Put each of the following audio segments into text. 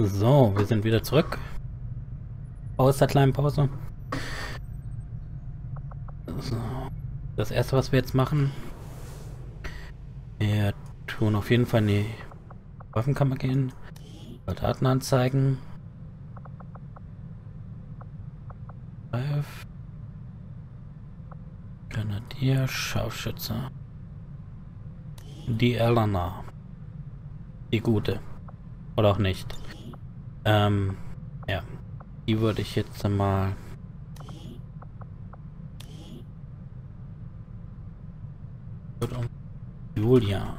So, wir sind wieder zurück aus der kleinen Pause. So, das erste, was wir jetzt machen, wir tun auf jeden Fall in die Waffenkammer gehen, Soldaten anzeigen. Grenadier, Scharfschütze. Die Elena. Die gute. Oder auch nicht. Ja. Die würde ich jetzt mal... Julia.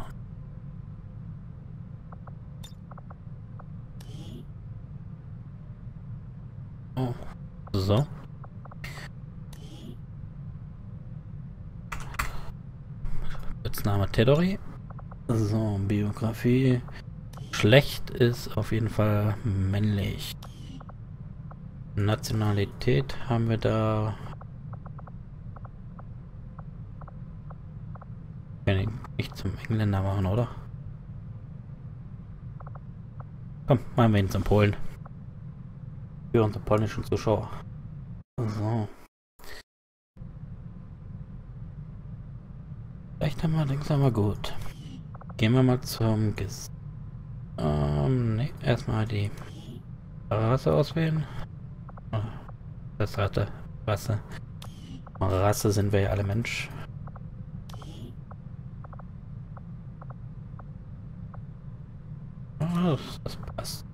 Oh. So. Jetzt Name Tedori. So, Biografie. Schlecht ist auf jeden Fall männlich. Nationalität haben wir da. Kann ich nicht zum Engländer machen, oder? Komm, machen wir ihn zum Polen. Für unsere polnischen Zuschauer. So. Vielleicht haben wir links aber gut. Gehen wir mal zum Gesicht. Ne, erstmal die Rasse auswählen. Das Rasse. Rasse sind wir ja alle Mensch. Oh, das passt.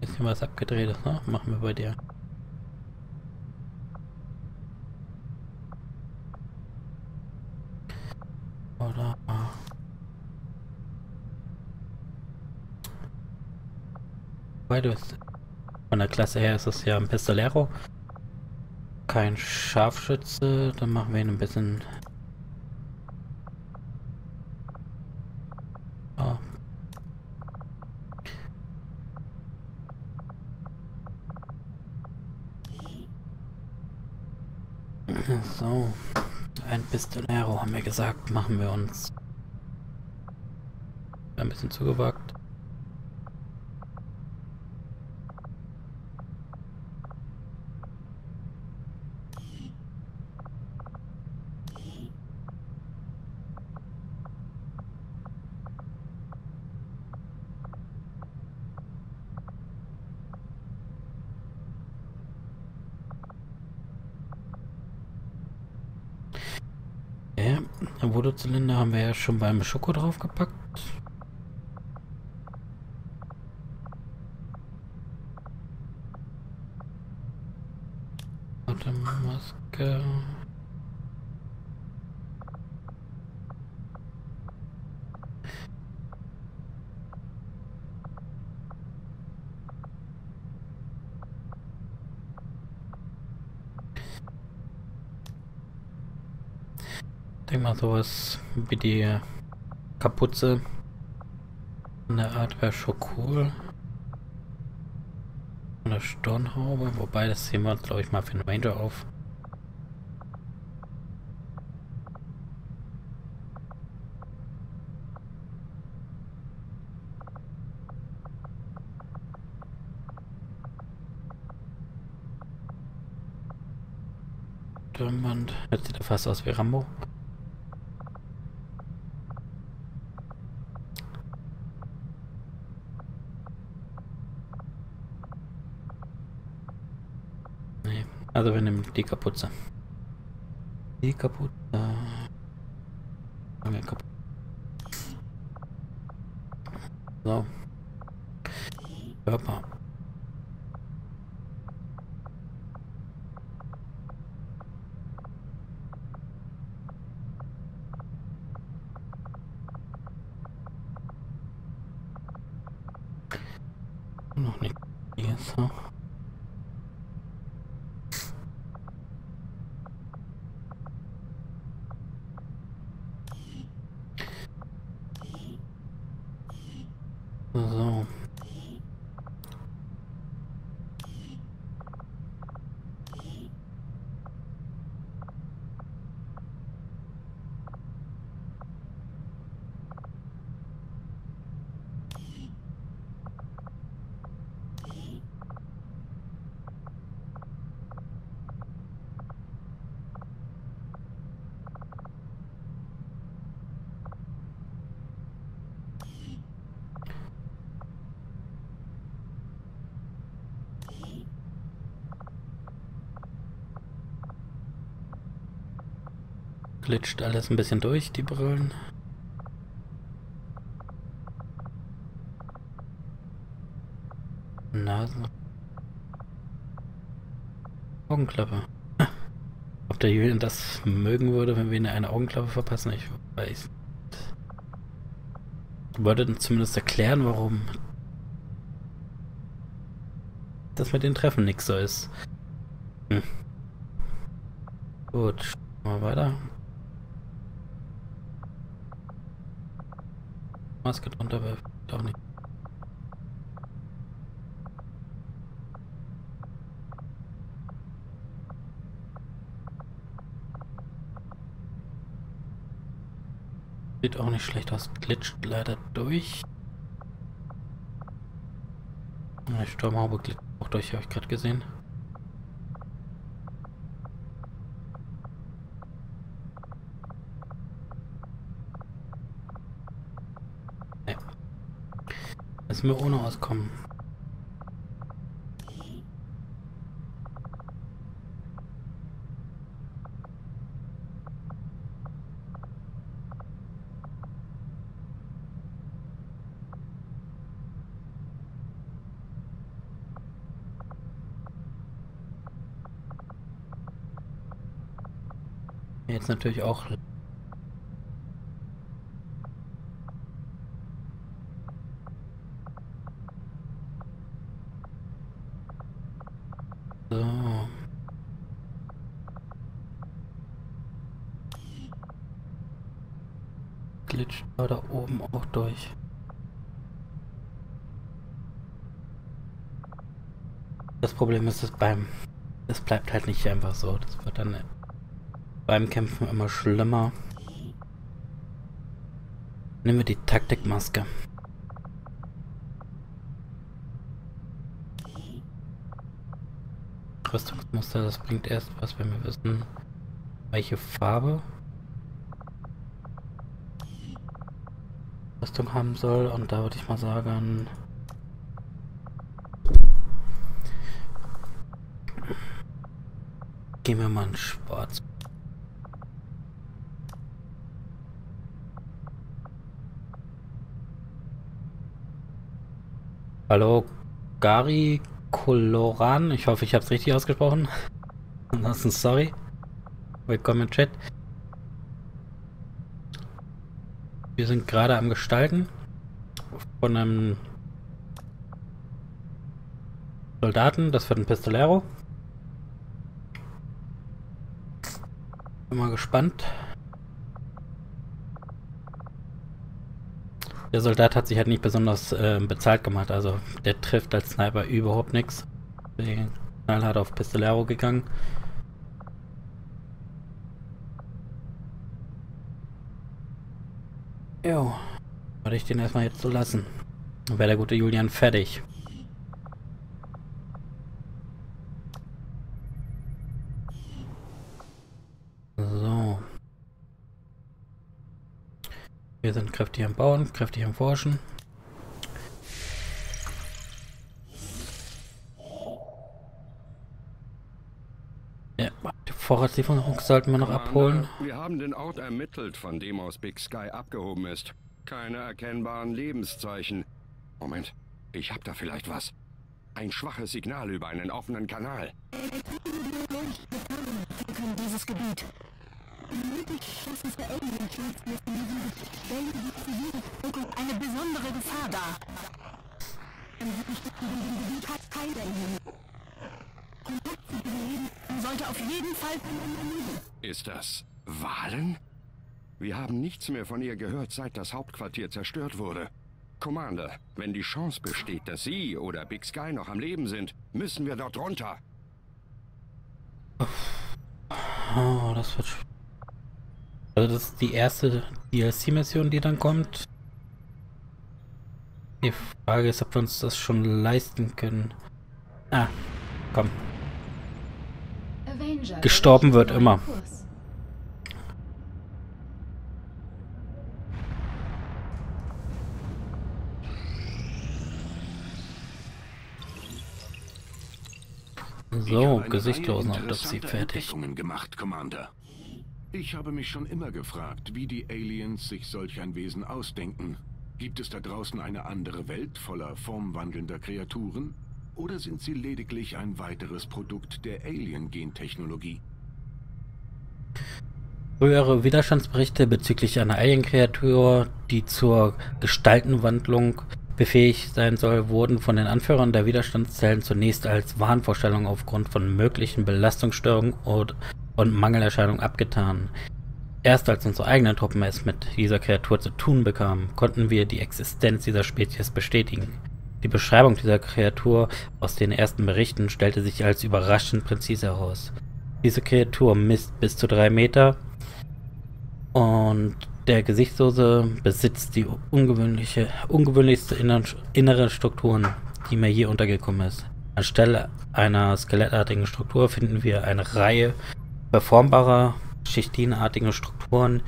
Bisschen was abgedrehtes, ne? Machen wir bei dir. Oder weil du bist. Von der Klasse her ist es ja ein Pistolero, kein Scharfschütze, dann machen wir ihn ein bisschen so. Ein Pistolero, haben wir gesagt, machen wir uns ein bisschen zugewagt. Vodozylinder haben wir ja schon beim Schoko draufgepackt. Warte, Maske. Mal sowas wie die Kapuze in der Art wäre schon cool. Eine Stirnhaube, wobei das sehen wir uns glaube ich mal für den Ranger auf. Stirnband, jetzt sieht er fast aus wie Rambo. Also wir nehmen die Kapuze. Die Kapuze. So. Körper. Noch nicht. Hier so. So. Glitscht alles ein bisschen durch, die Brillen. Nase. Augenklappe. Ob der Julian das mögen würde, wenn wir ihn eine Augenklappe verpassen, ich weiß. Ich wollte uns zumindest erklären, warum das mit den Treffen nichts so ist. Hm. Gut, schauen wir weiter. Maske drunter, aber doch nicht. Sieht auch nicht schlecht aus, glitscht leider durch. Die Sturmhaube glitscht auch durch, habe ich gerade gesehen. Ja. Müssen wir ohne auskommen. Jetzt natürlich auch. So. Glitscht da oben auch durch. Das Problem ist, es bleibt halt nicht einfach so. Das wird dann beim Kämpfen immer schlimmer. Nehmen wir die Taktikmaske. Rüstungsmuster, das bringt erst was, wenn wir wissen, welche Farbe Rüstung haben soll. Und da würde ich mal sagen, gehen wir mal in Schwarz. Hallo, Gari Koloran. Ich hoffe, ich habe es richtig ausgesprochen. Ansonsten sorry. Willkommen im Chat. Wir sind gerade am Gestalten von einem Soldaten. Das wird ein Pistolero. Bin mal gespannt. Der Soldat hat sich halt nicht besonders bezahlt gemacht, also der trifft als Sniper überhaupt nichts. Der Knall hat auf Pistolero gegangen. Jo, würde ich den erstmal jetzt so lassen. Dann wäre der gute Julian fertig. Wir sind kräftig am Bauen, kräftig am Forschen. Ja, die Vorratslieferung sollten wir noch abholen. Wir haben den Ort ermittelt, von dem aus Big Sky abgehoben ist. Keine erkennbaren Lebenszeichen. Moment, ich habe da vielleicht was. Ein schwaches Signal über einen offenen Kanal. Wir können dieses Gebiet. Eine besondere Gefahr da. Sollte auf jeden Fall. Ist das Vahlen? Wir haben nichts mehr von ihr gehört, seit das Hauptquartier zerstört wurde. Commander, wenn die Chance besteht, dass Sie oder Big Sky noch am Leben sind, müssen wir dort runter. Oh, das wird schwierig. Also das ist die erste DLC-Mission, die dann kommt. Die Frage ist, ob wir uns das schon leisten können. Ah, komm. Avenger, gestorben wird immer. Kurs. So, Gesichtslosen, ob das sie fertig. Gemacht, Commander. Ich habe mich schon immer gefragt, wie die Aliens sich solch ein Wesen ausdenken. Gibt es da draußen eine andere Welt voller formwandelnder Kreaturen? Oder sind sie lediglich ein weiteres Produkt der Alien-Gentechnologie? Frühere Widerstandsberichte bezüglich einer Alien-Kreatur, die zur Gestaltenwandlung befähigt sein soll, wurden von den Anführern der Widerstandszellen zunächst als Wahnvorstellungen aufgrund von möglichen Belastungsstörungen und Mangelerscheinungen abgetan. Erst als unsere eigenen Truppen es mit dieser Kreatur zu tun bekamen, konnten wir die Existenz dieser Spezies bestätigen. Die Beschreibung dieser Kreatur aus den ersten Berichten stellte sich als überraschend präzise heraus. Diese Kreatur misst bis zu 3 Meter und der Gesichtslose besitzt die ungewöhnlichste innere Strukturen, die mir je untergekommen ist. Anstelle einer skelettartigen Struktur finden wir eine Reihe verformbarer, schichtinartiger Strukturen,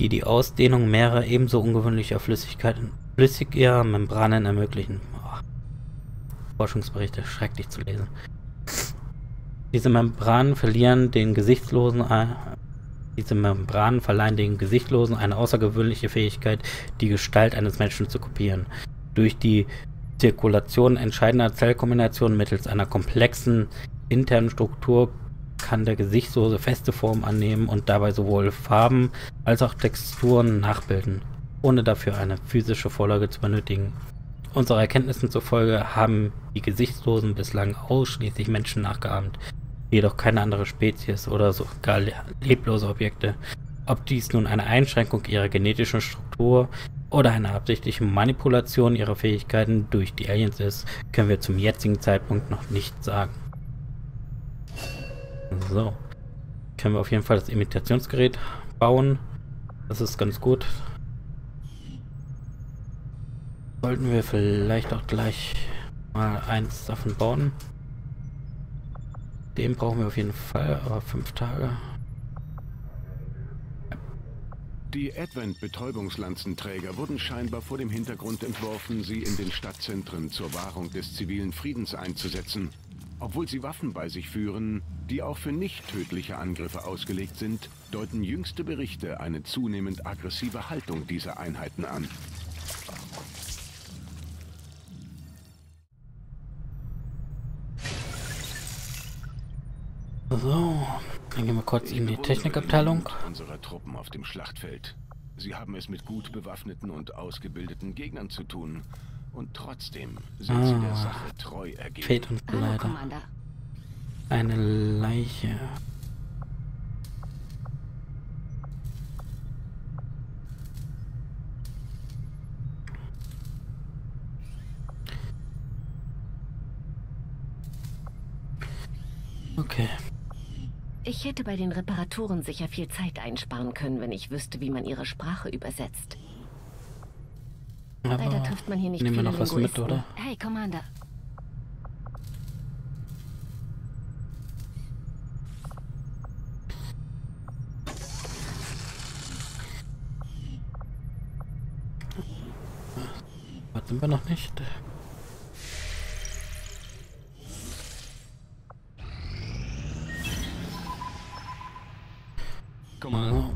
die die Ausdehnung mehrerer ebenso ungewöhnlicher flüssiger Membranen ermöglichen. Oh. Forschungsberichte, schrecklich zu lesen. Diese Membranen verleihen den Gesichtslosen eine außergewöhnliche Fähigkeit, die Gestalt eines Menschen zu kopieren. Durch die Zirkulation entscheidender Zellkombinationen mittels einer komplexen internen Struktur kann der Gesichtslose feste Formen annehmen und dabei sowohl Farben als auch Texturen nachbilden, ohne dafür eine physische Vorlage zu benötigen. Unsere Erkenntnissen zufolge haben die Gesichtslosen bislang ausschließlich Menschen nachgeahmt, jedoch keine andere Spezies oder sogar leblose Objekte. Ob dies nun eine Einschränkung ihrer genetischen Struktur oder eine absichtliche Manipulation ihrer Fähigkeiten durch die Aliens ist, können wir zum jetzigen Zeitpunkt noch nicht sagen. So, können wir auf jeden Fall das Imitationsgerät bauen. Das ist ganz gut. Sollten wir vielleicht auch gleich mal eins davon bauen. Den brauchen wir auf jeden Fall, aber 5 Tage. Die Advent-Betäubungslanzenträger wurden scheinbar vor dem Hintergrund entworfen, sie in den Stadtzentren zur Wahrung des zivilen Friedens einzusetzen. Obwohl sie Waffen bei sich führen, die auch für nicht tödliche Angriffe ausgelegt sind, deuten jüngste Berichte eine zunehmend aggressive Haltung dieser Einheiten an. So, dann gehen wir kurz in die Technikabteilung. Unsere Truppen auf dem Schlachtfeld. Sie haben es mit gut bewaffneten und ausgebildeten Gegnern zu tun. Und trotzdem sind sie der Sache treu ergeben. Fehlt uns leider eine Leiche. Okay. Ich hätte bei den Reparaturen sicher viel Zeit einsparen können, wenn ich wüsste, wie man ihre Sprache übersetzt. Aber leider trifft man hier nicht. Nehmen wir noch was mit, oder? Hey, Commander. Was sind wir noch nicht? Commander.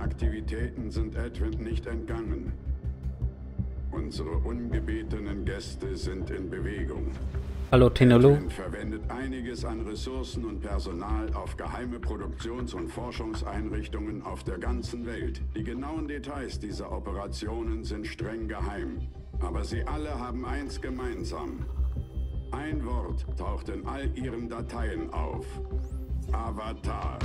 Aktivitäten sind Edwin nicht entgangen. Unsere ungebetenen Gäste sind in Bewegung. Hallo Tenalu. Edwin verwendet einiges an Ressourcen und Personal auf geheime Produktions- und Forschungseinrichtungen auf der ganzen Welt. Die genauen Details dieser Operationen sind streng geheim. Aber sie alle haben eins gemeinsam. Ein Wort taucht in all ihren Dateien auf. Avatar.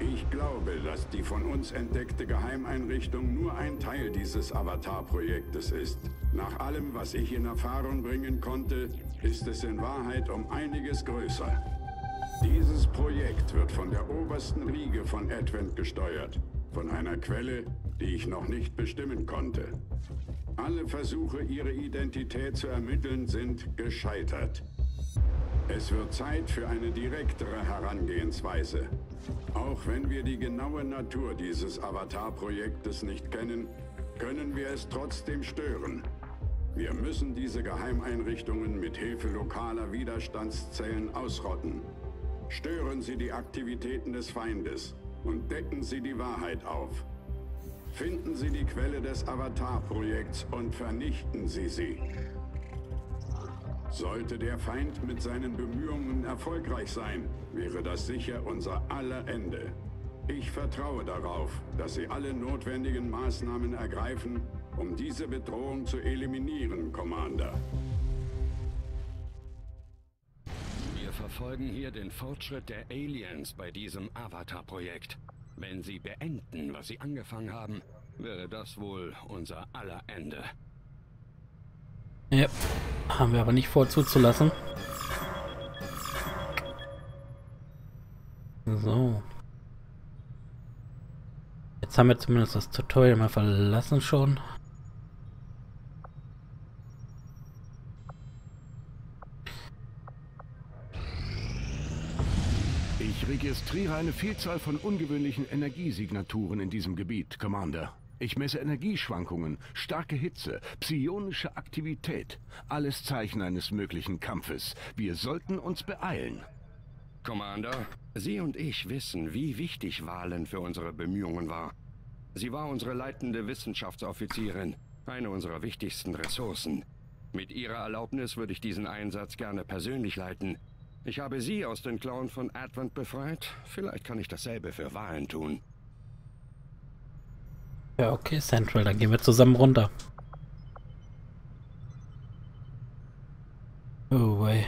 Ich glaube, dass die von uns entdeckte Geheimeinrichtung nur ein Teil dieses Avatar-Projektes ist. Nach allem, was ich in Erfahrung bringen konnte, ist es in Wahrheit um einiges größer. Dieses Projekt wird von der obersten Riege von Advent gesteuert, von einer Quelle, die ich noch nicht bestimmen konnte. Alle Versuche, ihre Identität zu ermitteln, sind gescheitert. Es wird Zeit für eine direktere Herangehensweise. Auch wenn wir die genaue Natur dieses Avatar-Projektes nicht kennen, können wir es trotzdem stören. Wir müssen diese Geheimeinrichtungen mit Hilfe lokaler Widerstandszellen ausrotten. Stören Sie die Aktivitäten des Feindes und decken Sie die Wahrheit auf. Finden Sie die Quelle des Avatar-Projekts und vernichten Sie sie. Sollte der Feind mit seinen Bemühungen erfolgreich sein, wäre das sicher unser aller Ende. Ich vertraue darauf, dass Sie alle notwendigen Maßnahmen ergreifen, um diese Bedrohung zu eliminieren, Commander. Wir verfolgen hier den Fortschritt der Aliens bei diesem Avatar-Projekt. Wenn sie beenden, was sie angefangen haben, wäre das wohl unser aller Ende. Ja, haben wir aber nicht vor zuzulassen. So. Jetzt haben wir zumindest das Tutorial mal verlassen schon. Ich registriere eine Vielzahl von ungewöhnlichen Energiesignaturen in diesem Gebiet, Commander. Ich messe Energieschwankungen, starke Hitze, psionische Aktivität. Alles Zeichen eines möglichen Kampfes. Wir sollten uns beeilen. Commander, Sie und ich wissen, wie wichtig Vahlen für unsere Bemühungen war. Sie war unsere leitende Wissenschaftsoffizierin, eine unserer wichtigsten Ressourcen. Mit Ihrer Erlaubnis würde ich diesen Einsatz gerne persönlich leiten. Ich habe Sie aus den Klauen von Advent befreit. Vielleicht kann ich dasselbe für Vahlen tun. Ja, okay, Central, dann gehen wir zusammen runter. Oh, wei.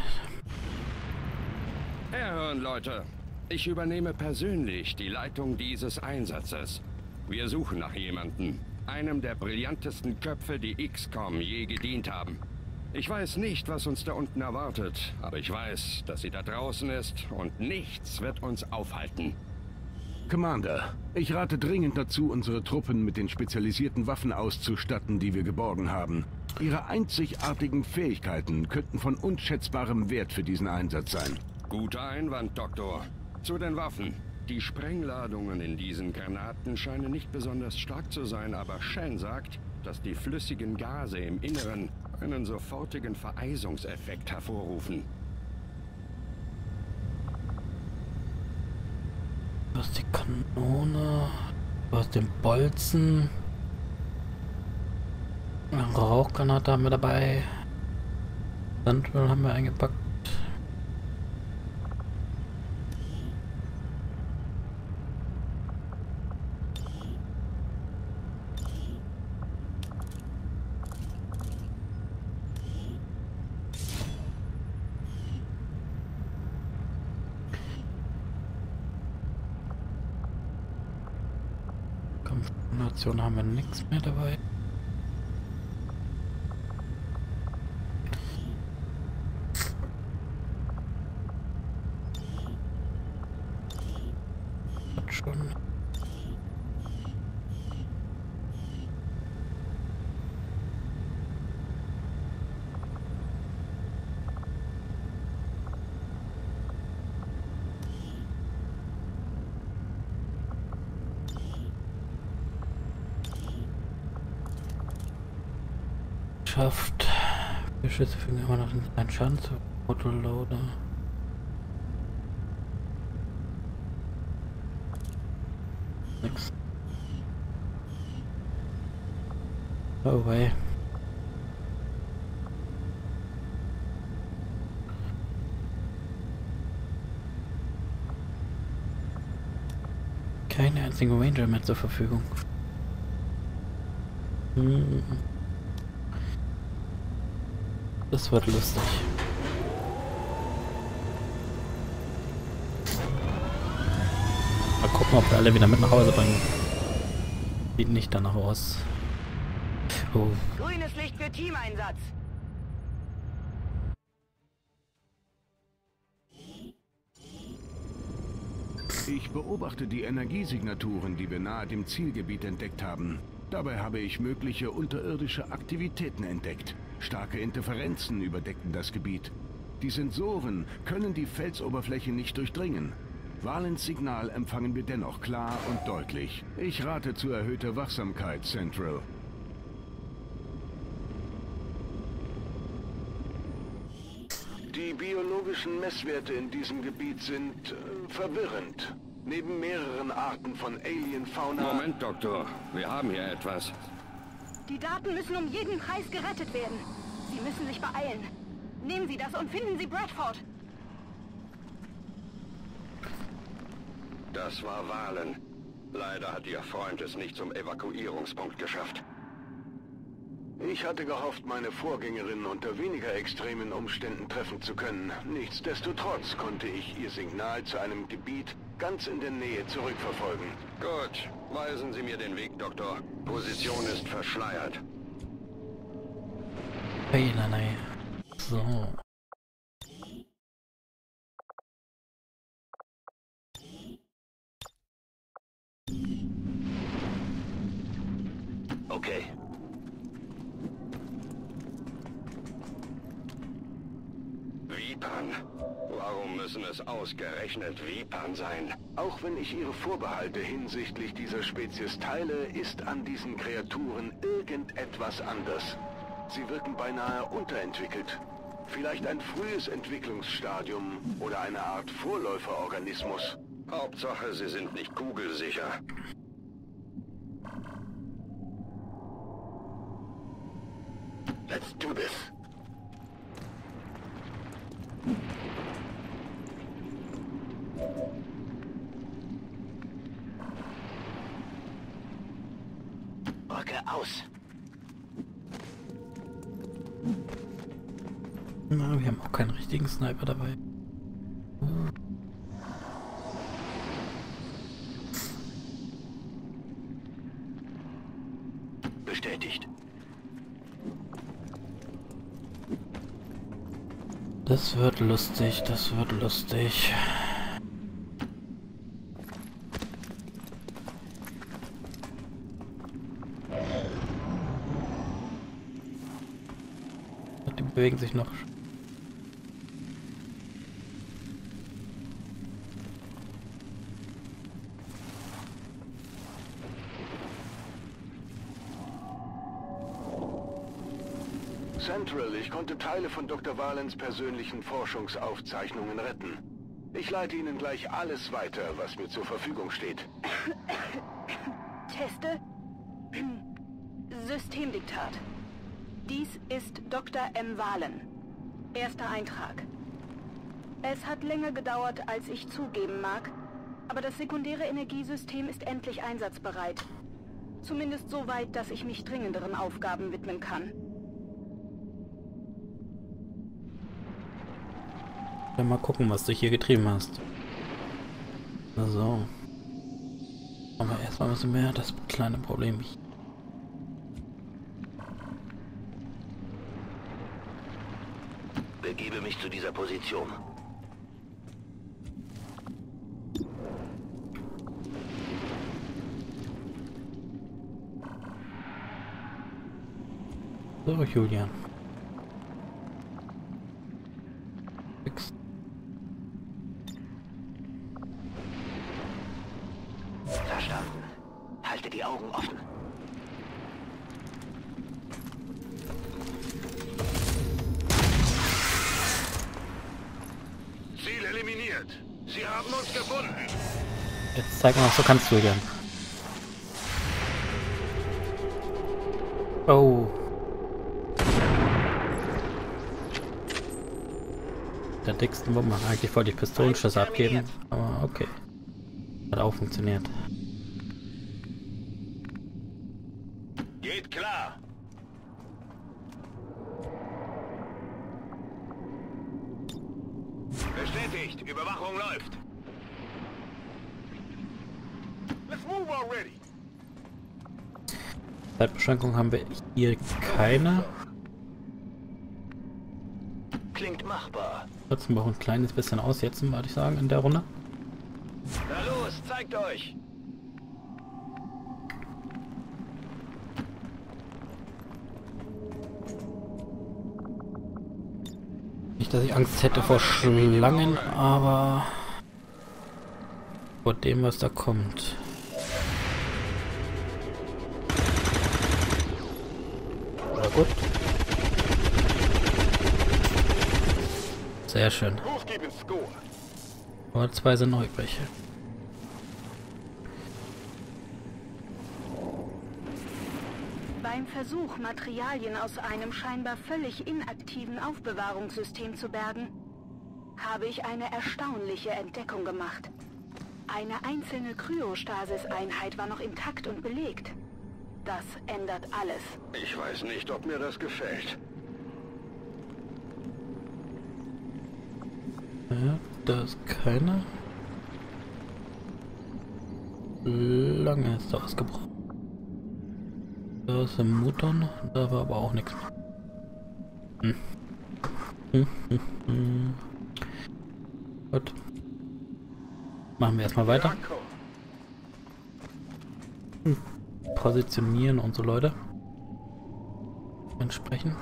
Herren, Leute, ich übernehme persönlich die Leitung dieses Einsatzes. Wir suchen nach jemandem, einem der brillantesten Köpfe, die XCOM je gedient haben. Ich weiß nicht, was uns da unten erwartet, aber ich weiß, dass sie da draußen ist und nichts wird uns aufhalten. Commander, ich rate dringend dazu, unsere Truppen mit den spezialisierten Waffen auszustatten, die wir geborgen haben. Ihre einzigartigen Fähigkeiten könnten von unschätzbarem Wert für diesen Einsatz sein. Guter Einwand, Doktor. Zu den Waffen. Die Sprengladungen in diesen Granaten scheinen nicht besonders stark zu sein, aber Shen sagt, dass die flüssigen Gase im Inneren einen sofortigen Vereisungseffekt hervorrufen. Aus der Kanone, aus dem Bolzen, eine Rauchgranate haben wir dabei, Sandöl haben wir eingepackt. Haben wir nichts mehr dabei. Hat schon. Schafft. Die Schüsse fügen immer noch einen Schaden zu. Autoloader. Nix. Oh wei. Keine einzige Ranger mehr zur Verfügung. Hm. Das wird lustig. Mal gucken, ob wir alle wieder mit nach Hause bringen. Sieht nicht danach aus. Oh. Grünes Licht für Teameinsatz. Ich beobachte die Energiesignaturen, die wir nahe dem Zielgebiet entdeckt haben. Dabei habe ich mögliche unterirdische Aktivitäten entdeckt. Starke Interferenzen überdecken das Gebiet. Die Sensoren können die Felsoberfläche nicht durchdringen. Vahlens Signal empfangen wir dennoch klar und deutlich. Ich rate zu erhöhter Wachsamkeit, Central. Die biologischen Messwerte in diesem Gebiet sind verwirrend. Neben mehreren Arten von Alien-Fauna... Moment, Doktor. Wir haben hier etwas. Die Daten müssen um jeden Preis gerettet werden. Sie müssen sich beeilen. Nehmen Sie das und finden Sie Bradford. Das war Vahlen. Leider hat Ihr Freund es nicht zum Evakuierungspunkt geschafft. Ich hatte gehofft, meine Vorgängerin unter weniger extremen Umständen treffen zu können. Nichtsdestotrotz konnte ich ihr Signal zu einem Gebiet ganz in der Nähe zurückverfolgen. Gut, weisen Sie mir den Weg, Doktor. Position ist verschleiert. Hey, nein, nein. So. Okay. Vipern. Warum müssen es ausgerechnet Vipern sein? Auch wenn ich Ihre Vorbehalte hinsichtlich dieser Spezies teile, ist an diesen Kreaturen irgendetwas anders. Sie wirken beinahe unterentwickelt. Vielleicht ein frühes Entwicklungsstadium oder eine Art Vorläuferorganismus. Hauptsache, sie sind nicht kugelsicher. Let's do this. Rücke aus. Na, wir haben auch keinen richtigen Sniper dabei. Bestätigt. Das wird lustig, das wird lustig. Die bewegen sich noch. Central, ich konnte Teile von Dr. Vahlens persönlichen Forschungsaufzeichnungen retten. Ich leite Ihnen gleich alles weiter, was mir zur Verfügung steht. Teste. Systemdiktat. Dies ist Dr. M. Vahlen. Erster Eintrag. Es hat länger gedauert, als ich zugeben mag, aber das sekundäre Energiesystem ist endlich einsatzbereit. Zumindest so weit, dass ich mich dringenderen Aufgaben widmen kann. Mal gucken, was du hier getrieben hast. So. Aber erstmal müssen wir das kleine Problem. Begebe mich zu dieser Position. So, Julian. Jetzt zeig mal, was du kannst, Julian. Oh. Der dicksten Bombe. Eigentlich wollte ich Pistolenschüsse abgeben, aber okay. Hat auch funktioniert. Geht klar. Bestätigt, Überwachung läuft. Zeitbeschränkung haben wir hier keine. Klingt machbar. Trotzdem brauchen wir ein kleines bisschen aussetzen, würde ich sagen, in der Runde. Na los, zeigt euch! Nicht, dass ich Angst hätte vor Schlangen, aber vor dem, was da kommt. Gut. Sehr schön. Und zwei sind noch übrig. Beim Versuch, Materialien aus einem scheinbar völlig inaktiven Aufbewahrungssystem zu bergen, habe ich eine erstaunliche Entdeckung gemacht. Eine einzelne Kryostasis-Einheit war noch intakt und belegt. Das ändert alles. Ich weiß nicht, ob mir das gefällt. Ja, da ist keiner. Lange ist da was gebraucht. Da ist ein Muton, da war aber auch nichts mehr. Gut. Machen wir erstmal weiter. Positionieren und so, Leute. Entsprechend.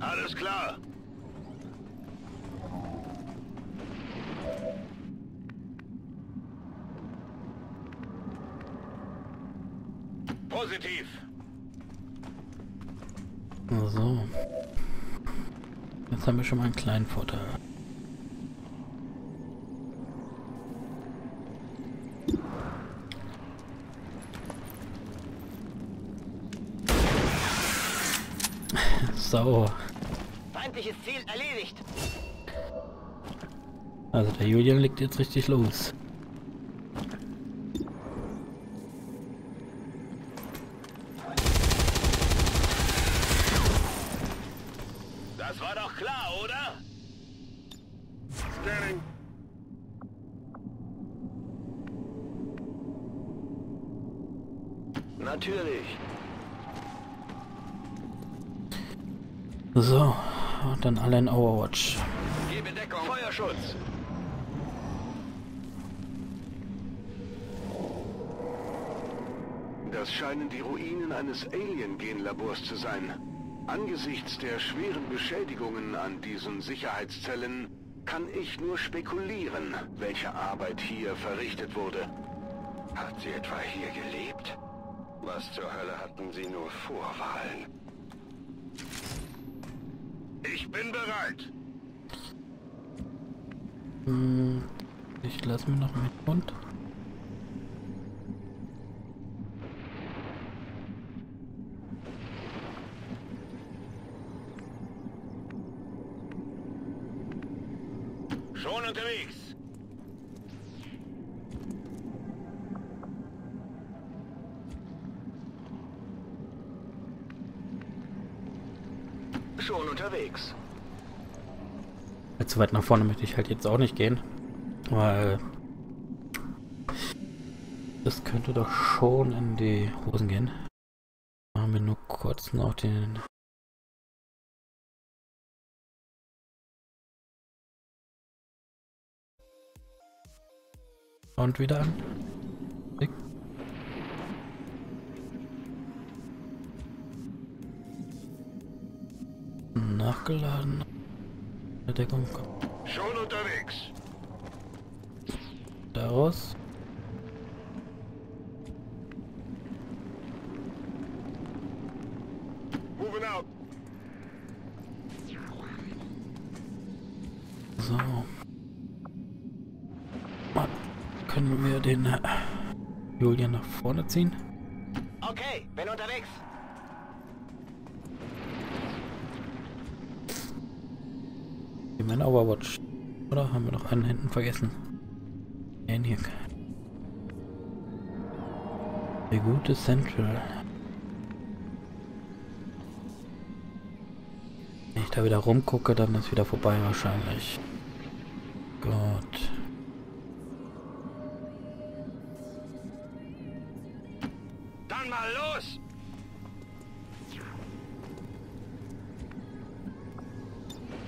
Alles klar. Positiv. So. Jetzt haben wir schon mal einen kleinen Vorteil. Sauer. Feindliches Ziel erledigt. Also der Julian legt jetzt richtig los. Das war doch klar, oder? Scanning. Natürlich. So, und dann alle in Overwatch. Gebe Deckung, Feuerschutz. Das scheinen die Ruinen eines Alien-Genlabors zu sein. Angesichts der schweren Beschädigungen an diesen Sicherheitszellen kann ich nur spekulieren, welche Arbeit hier verrichtet wurde. Hat sie etwa hier gelebt? Was zur Hölle hatten sie nur vor Wahlen? Ich bin bereit. Ich lasse mir noch mit Hund. Schon unterwegs. Schon unterwegs. Zu weit nach vorne möchte ich halt jetzt auch nicht gehen, weil das könnte doch schon in die Hosen gehen. Machen wir nur kurz noch den... Und wieder an. Klick. Nachgeladen. Der Deckung. Schon unterwegs. Daraus. Moving out. So. Können wir den Julian nach vorne ziehen? Okay, bin unterwegs. Nehmen wir einen Overwatch. Oder haben wir noch einen hinten vergessen? Den hier. Der gute Central. Wenn ich da wieder rumgucke, dann ist wieder vorbei wahrscheinlich. Gott.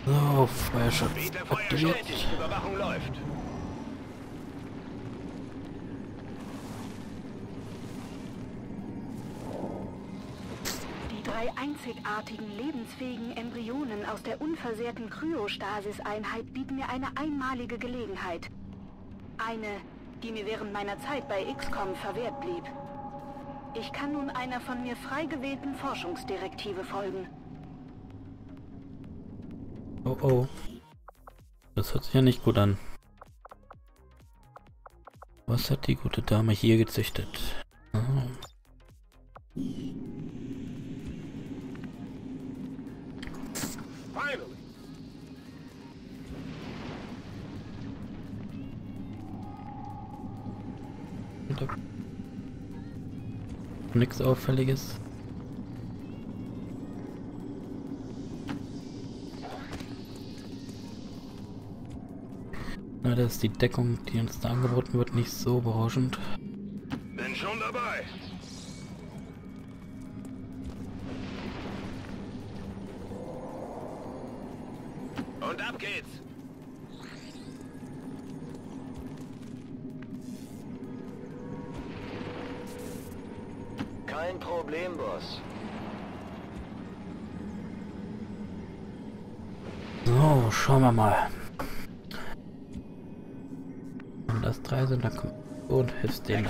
So, Feuerschutz aktiviert. Überwachung läuft. Die drei einzigartigen lebensfähigen Embryonen aus der unversehrten Kryostasis-Einheit bieten mir eine einmalige Gelegenheit. Eine, die mir während meiner Zeit bei XCOM verwehrt blieb. Ich kann nun einer von mir frei gewählten Forschungsdirektive folgen. Oh oh. Das hört sich ja nicht gut an. Was hat die gute Dame hier gezüchtet? Oh. Finally. Nichts Auffälliges. Leider ist die Deckung, die uns da angeboten wird, nicht so berauschend. Bin schon dabei. Und ab geht's. Kein Problem, Boss. So, schauen wir mal. Wenn das drei sind, dann kommt und hilfst denen.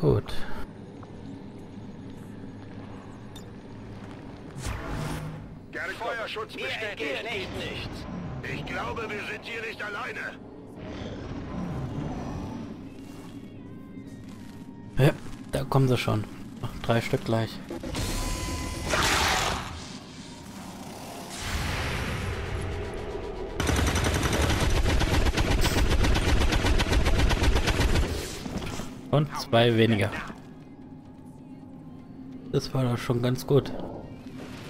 Gut. Feuerschutz bestätigt nichts. Ich glaube, wir sind hier nicht alleine. Ja, da kommen sie schon. Ach, 3 Stück gleich. Und 2 weniger. Das war doch schon ganz gut.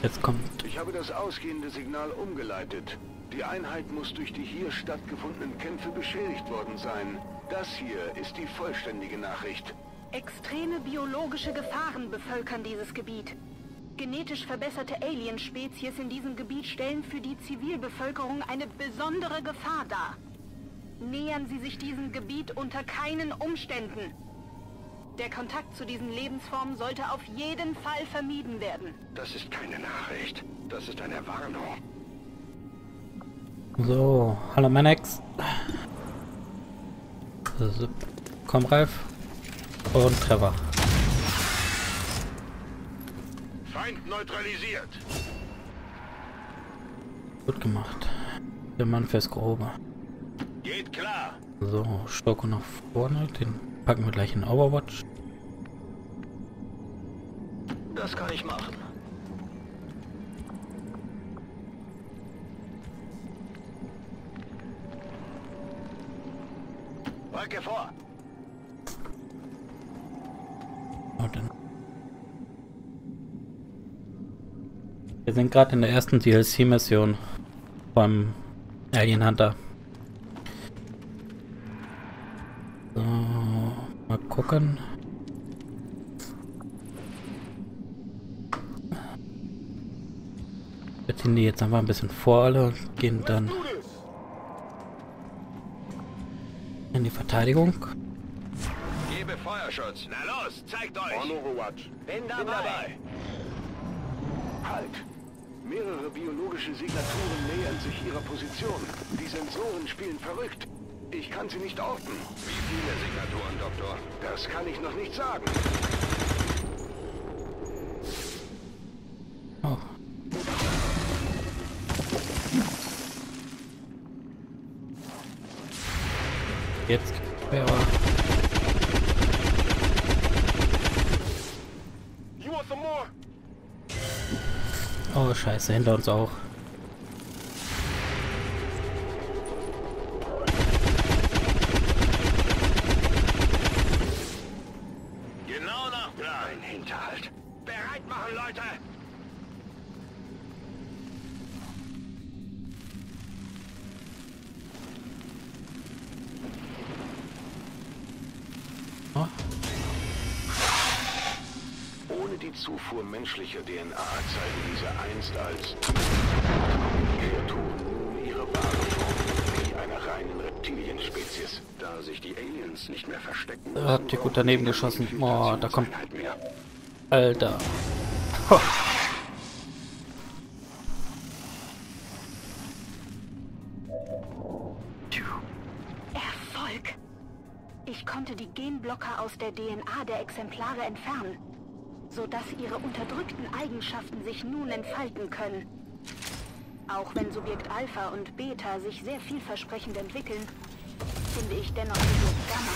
Jetzt kommt. Ich habe das ausgehende Signal umgeleitet. Die Einheit muss durch die hier stattgefundenen Kämpfe beschädigt worden sein. Das hier ist die vollständige Nachricht. Extreme biologische Gefahren bevölkern dieses Gebiet. Genetisch verbesserte Alienspezies in diesem Gebiet stellen für die Zivilbevölkerung eine besondere Gefahr dar. Nähern Sie sich diesem Gebiet unter keinen Umständen. Der Kontakt zu diesen Lebensformen sollte auf jeden Fall vermieden werden. Das ist keine Nachricht. Das ist eine Warnung. So, hallo Manex. So, komm Ralf. Und Trevor. Feind neutralisiert. Gut gemacht. Der Mann fürs Grobe. Geht klar. So, Stocko nach vorne. Den packen wir gleich in Overwatch. Das kann ich machen. Rücke vor. Wir sind gerade in der ersten DLC-Mission vom Alien Hunter. So, mal gucken. Wir ziehen die jetzt einfach ein bisschen vor alle und gehen dann in die Verteidigung. Feuerschutz. Na los, zeigt euch! Bin dabei! Halt! Mehrere biologische Signaturen nähern sich ihrer Position. Die Sensoren spielen verrückt. Ich kann sie nicht orten. Wie viele Signaturen, Doktor? Das kann ich noch nicht sagen. Oh. Jetzt wäre oh Scheiße, hinter uns auch. Genau nach Plan. Ein Hinterhalt. Bereit machen, Leute! Oh. Die Zufuhr menschlicher DNA zeigen diese einst als Kreaturen nun ihre wahre Form, die einer reinen Reptilienspezies, da sich die Aliens nicht mehr verstecken. Da habt ihr gut daneben geschossen. Oh, da kommt. Alter. Ho. Erfolg. Ich konnte die Genblocker aus der DNA der Exemplare entfernen, sodass ihre unterdrückten Eigenschaften sich nun entfalten können. Auch wenn Subjekt Alpha und Beta sich sehr vielversprechend entwickeln, finde ich dennoch Subjekt Gamma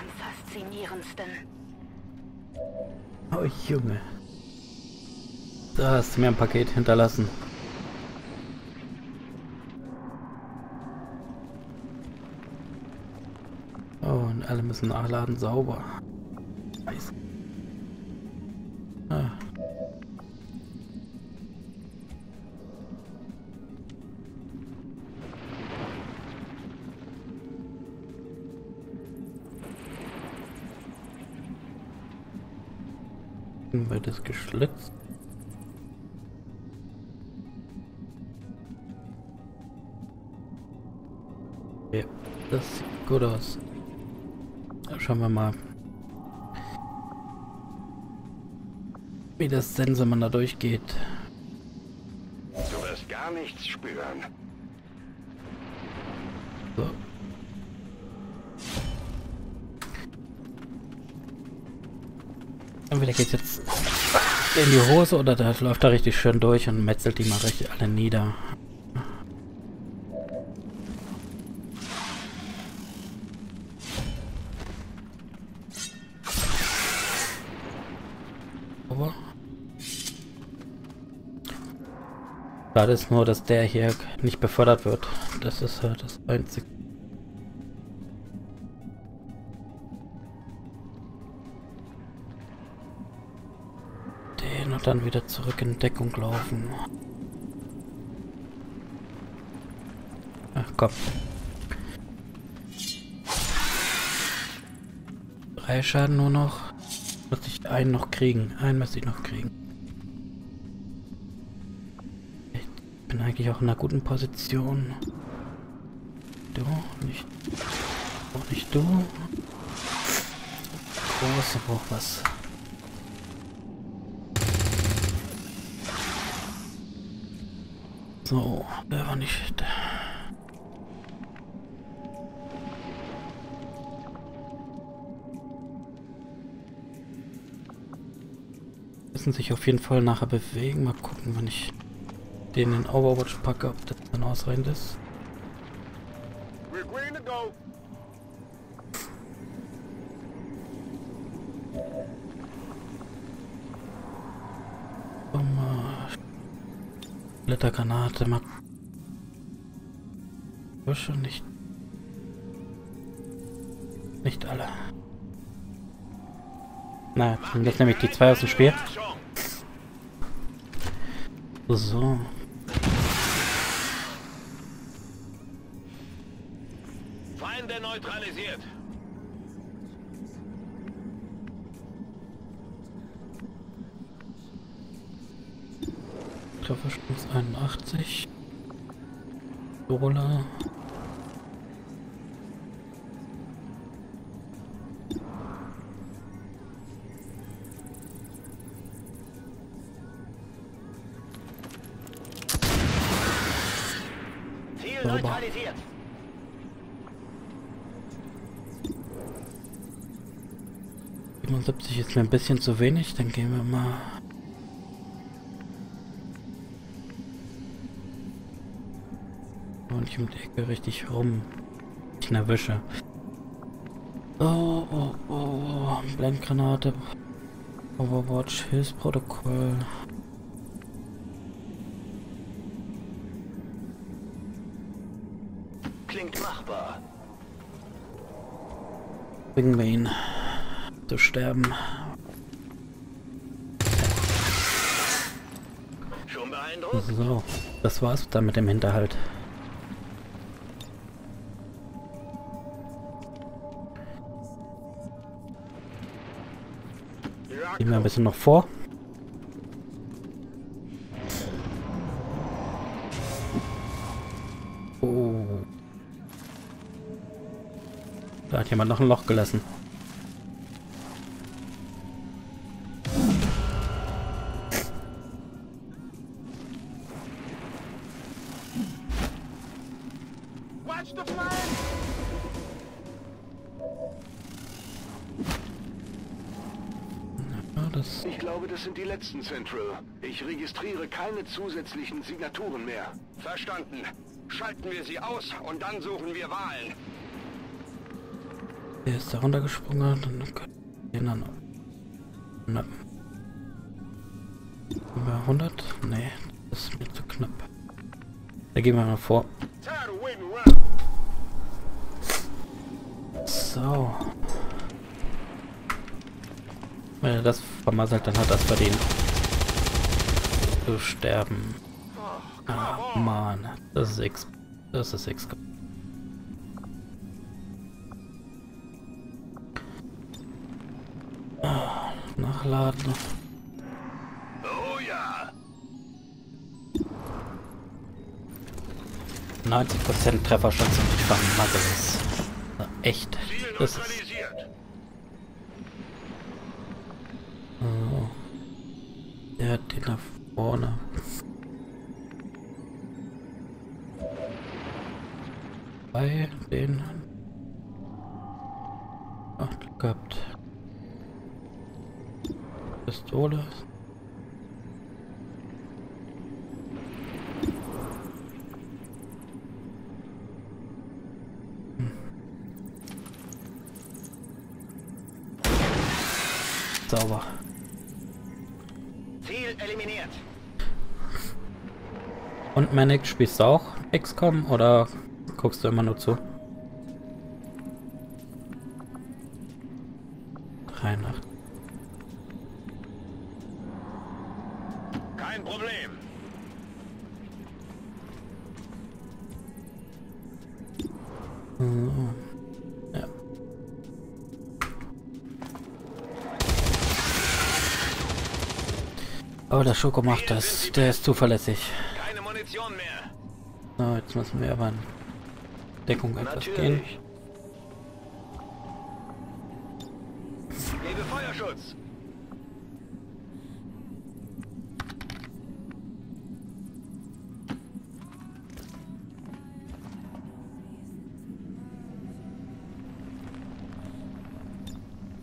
am faszinierendsten. Oh Junge. Da hast du mir ein Paket hinterlassen. Oh, und alle müssen nachladen, sauber. Nice. Ah. Wird das geschlitzt? Ja, das sieht gut aus. Schauen wir mal, wie das Sensormann da durchgeht. Du wirst gar nichts spüren. So. Entweder geht's jetzt in die Hose oder das läuft da richtig schön durch und metzelt die mal richtig alle nieder. Schade ist nur, dass der hier nicht befördert wird. Das ist halt das Einzige. Den und dann wieder zurück in Deckung laufen. Ach komm. 3 Schaden nur noch. Muss ich einen noch kriegen. Einen muss ich noch kriegen. Ich bin eigentlich auch in einer guten Position. Du, nicht. Auch nicht du. Große braucht was. So, der war nicht da. Müssen sich auf jeden Fall nachher bewegen. Mal gucken, wann ich den in Overwatch packe, ob das dann ausreichend ist. Oh, Splittergranate, mal. Schon nicht. Nicht alle. Naja, jetzt nehme ich die 2 aus dem Spiel. So. Feinde neutralisiert. Trefferschuss 81. Roller. Neutralisiert. Über 70 ist mir ein bisschen zu wenig, dann gehen wir mal. Und ich mit der Ecke richtig rum. Ich erwische. Oh, oh, oh. Blendgranate. Overwatch, Hilfsprotokoll. Bringen wir ihn zu sterben. Schon beeindruckt? So, das war's dann mit dem Hinterhalt. Gehen wir ein bisschen noch vor. Da hat jemand noch ein Loch gelassen. Watch the plan! das? Ich glaube, das sind die letzten, Central. Ich registriere keine zusätzlichen Signaturen mehr. Verstanden. Schalten wir sie aus und dann suchen wir Wahlen. Der ist da runtergesprungen, dann können wir ihn dann... Na. Über 100? Nee, das ist mir zu knapp. Da gehen wir mal vor. So. Wenn er das vermasselt, dann hat das verdient zu sterben. Ah, Mann. Das ist X. Das ist X. Ah, nachladen. Oh ja. 90% Trefferschutz und ich fand mal, das ist echt. Das ist. Der hat den da vorne. Bei den Acht gehabt. Pistole. Sauber. Ziel eliminiert. Und Manic, spielst du auch XCOM oder guckst du immer nur zu? 83. Kein Problem. Mhm. Aber der Schoko macht das, der ist zuverlässig. Keine Munition mehr. So, jetzt müssen wir aber in Deckung etwas gehen. Gebe Feuerschutz.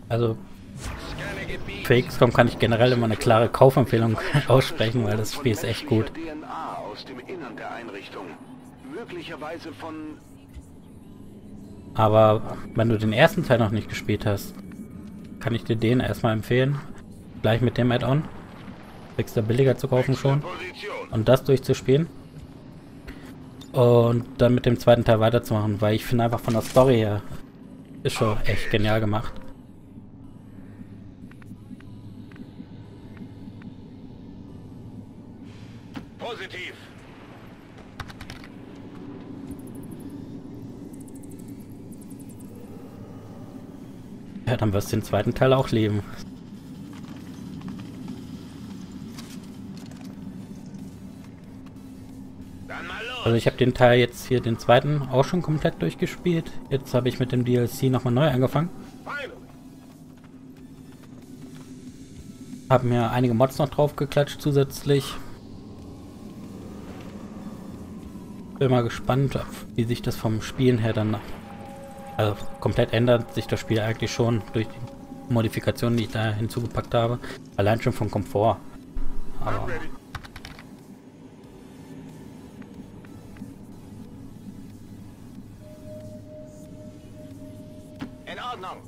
Also für XCOM kann ich generell immer eine klare Kaufempfehlung aussprechen, weil das Spiel ist echt gut. DNA aus dem Innern der Einrichtung. Möglicherweise von... Aber wenn du den ersten Teil noch nicht gespielt hast, kann ich dir den erstmal empfehlen. Gleich mit dem Add-on. Kriegst du billiger zu kaufen schon. Und das durchzuspielen. Und dann mit dem zweiten Teil weiterzumachen, weil ich finde einfach von der Story her ist schon echt genial gemacht. Positiv. Ja, dann wirst du den zweiten Teil auch leben. Dann mal los. Also ich habe den Teil jetzt hier, den zweiten, auch schon komplett durchgespielt. Jetzt habe ich mit dem DLC nochmal neu angefangen. Habe mir einige Mods noch drauf geklatscht zusätzlich. Bin mal gespannt, wie sich das vom Spielen her dann... Also komplett ändert sich das Spiel eigentlich schon durch die Modifikationen, die ich da hinzugepackt habe. Allein schon vom Komfort. Aber in Ordnung.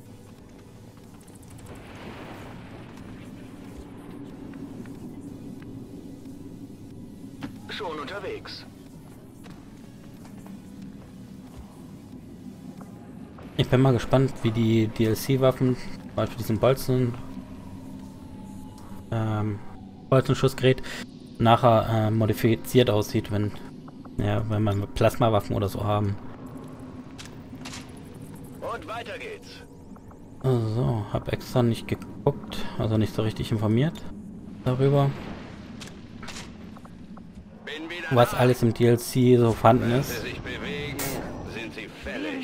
Schon unterwegs. Ich bin mal gespannt, wie die DLC-Waffen, zum Beispiel diesen Bolzen, Bolzenschussgerät, nachher modifiziert aussieht, wenn, ja, wenn man Plasmawaffen oder so haben. Und weiter geht's. So, hab extra nicht geguckt, also nicht so richtig informiert darüber, was alles im DLC so vorhanden ist.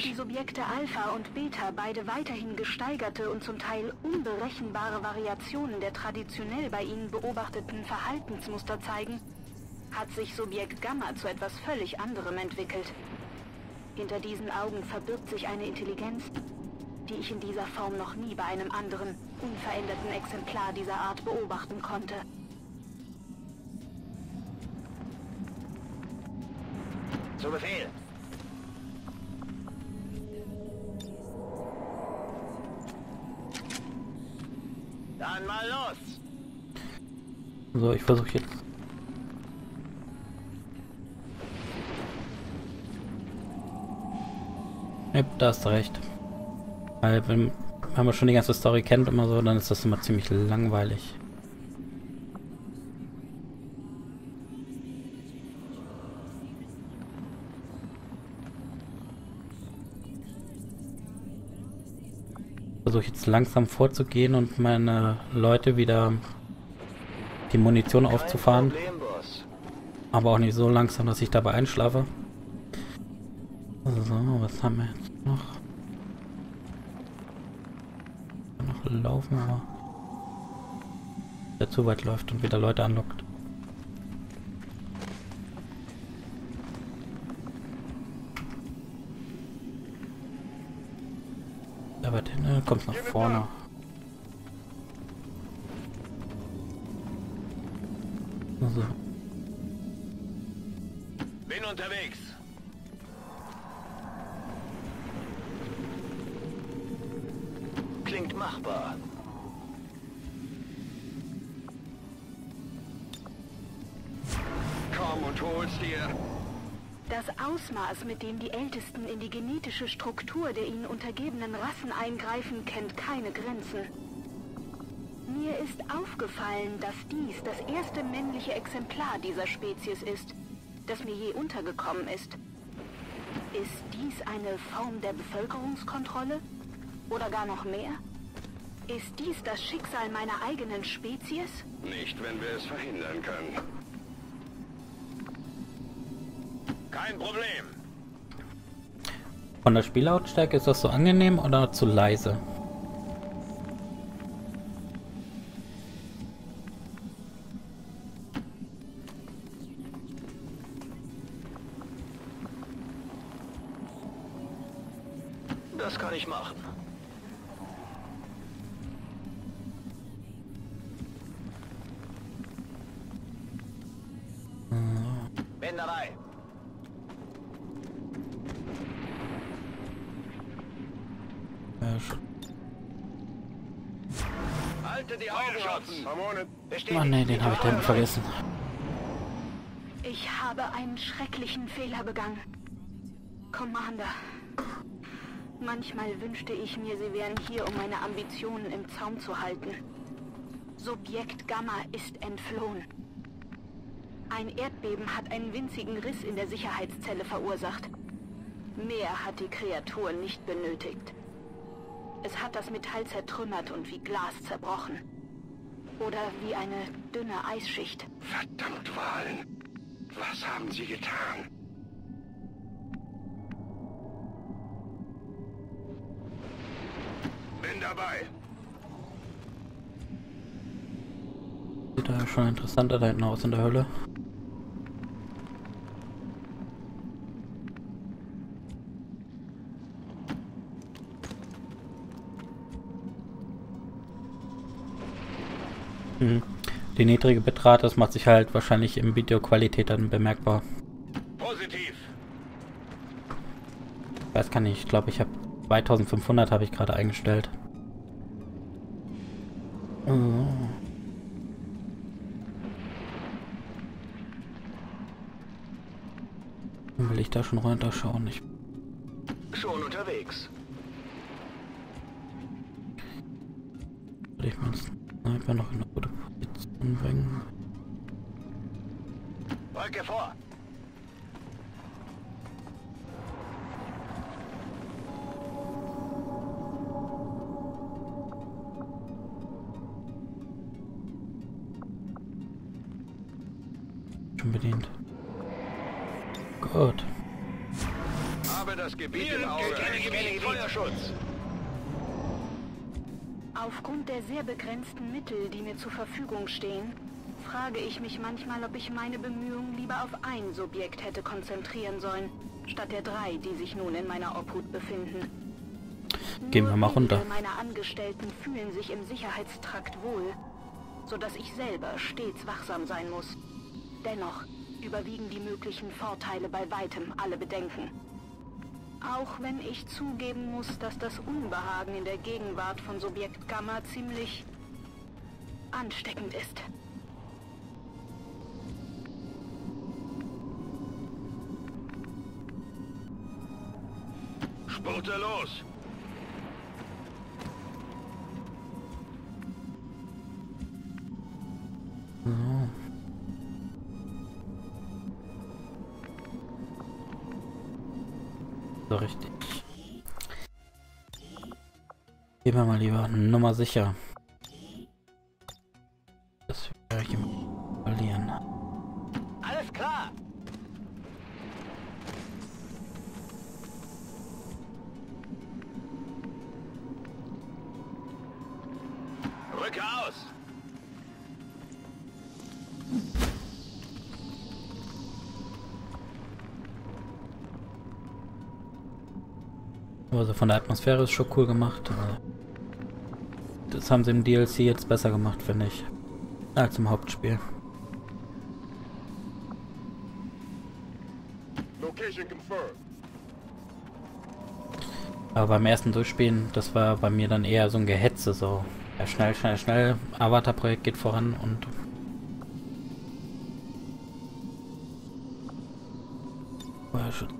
Die Subjekte Alpha und Beta beide weiterhin gesteigerte und zum Teil unberechenbare Variationen der traditionell bei ihnen beobachteten Verhaltensmuster zeigen, hat sich Subjekt Gamma zu etwas völlig anderem entwickelt. Hinter diesen Augen verbirgt sich eine Intelligenz, die ich in dieser Form noch nie bei einem anderen, unveränderten Exemplar dieser Art beobachten konnte. Zu Befehl! Dann mal los! So, ich versuche jetzt. Ja, da hast du recht. Weil wenn man schon die ganze Story kennt immer so, dann ist das immer ziemlich langweilig. Versuche jetzt langsam vorzugehen und meine Leute wieder die Munition aufzufahren. Aber auch nicht so langsam, dass ich dabei einschlafe. So, was haben wir jetzt noch? Noch laufen, aber der zu weit läuft und wieder Leute anlockt. Da weit hin, kommt nach vorne. So. Bin unterwegs. Klingt machbar. Komm und hol's dir. Das Ausmaß, mit dem die Ältesten in die genetische Struktur der ihnen untergebenen Rassen eingreifen, kennt keine Grenzen. Mir ist aufgefallen, dass dies das erste männliche Exemplar dieser Spezies ist, das mir je untergekommen ist. Ist dies eine Form der Bevölkerungskontrolle? Oder gar noch mehr? Ist dies das Schicksal meiner eigenen Spezies? Nicht, wenn wir es verhindern können. Kein Problem! Von der Spiellautstärke ist das so angenehm oder zu leise? Das kann ich machen. Bin dabei. Halte die Augen offen. Mann, nee, den habe ich da hinten vergessen. Ich habe einen schrecklichen Fehler begangen. Commander, manchmal wünschte ich mir, sie wären hier, um meine Ambitionen im Zaum zu halten. Subjekt Gamma ist entflohen. Ein Erdbeben hat einen winzigen Riss in der Sicherheitszelle verursacht. Mehr hat die Kreatur nicht benötigt. Es hat das Metall zertrümmert und wie Glas zerbrochen. Oder wie eine dünne Eisschicht. Verdammt, Vahlen! Was haben sie getan? Bin dabei! Sieht da schon interessanter da hinten aus in der Hölle. Die niedrige Bitrate, das macht sich halt wahrscheinlich im Videoqualität dann bemerkbar. Positiv. Weiß gar nicht, ich glaube, ich habe 2500 habe ich gerade eingestellt. Oh. Will ich da schon runterschauen? Ich schon unterwegs. Will ich meinen Sniper noch in eine gute Position bringen? Rücke vor! Schon bedient. Gut. Aber das Gebiet im Auge. Feuerschutz. Aufgrund der sehr begrenzten Mittel, die mir zur Verfügung stehen, frage ich mich manchmal, ob ich meine Bemühungen lieber auf ein Subjekt hätte konzentrieren sollen, statt der drei, die sich nun in meiner Obhut befinden. Gehen wir mal runter. Meine Angestellten fühlen sich im Sicherheitstrakt wohl, sodass ich selber stets wachsam sein muss. Dennoch überwiegen die möglichen Vorteile bei weitem alle Bedenken. Auch wenn ich zugeben muss, dass das Unbehagen in der Gegenwart von Subjekt Gamma ziemlich ansteckend ist. Spurte los! So richtig. Gehen wir mal lieber Nummer sicher. Das werde ich verlieren. Alles klar! Rücke aus! Also von der Atmosphäre ist schon cool gemacht. Das haben sie im DLC jetzt besser gemacht, finde ich, als im Hauptspiel. Aber beim ersten Durchspielen, das war bei mir dann eher so ein Gehetze, so ja, schnell, schnell, schnell, Avatar-Projekt geht voran und...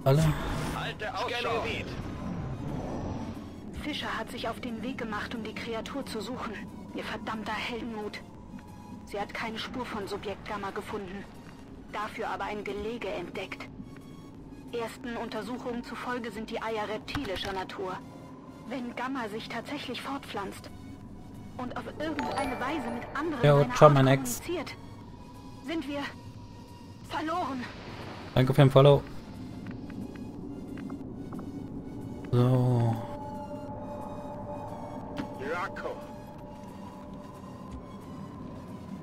Alle? Fischer hat sich auf den Weg gemacht, um die Kreatur zu suchen. Ihr verdammter Heldenmut. Sie hat keine Spur von Subjekt Gamma gefunden. Dafür aber ein Gelege entdeckt. Ersten Untersuchungen zufolge sind die Eier reptilischer Natur. Wenn Gamma sich tatsächlich fortpflanzt und auf irgendeine Weise mit anderen kommuniziert, sind wir verloren. Danke für den Follow. So.